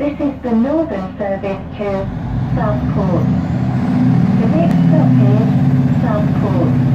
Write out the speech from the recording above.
This is the northern service to Southport. The next stop is Southport.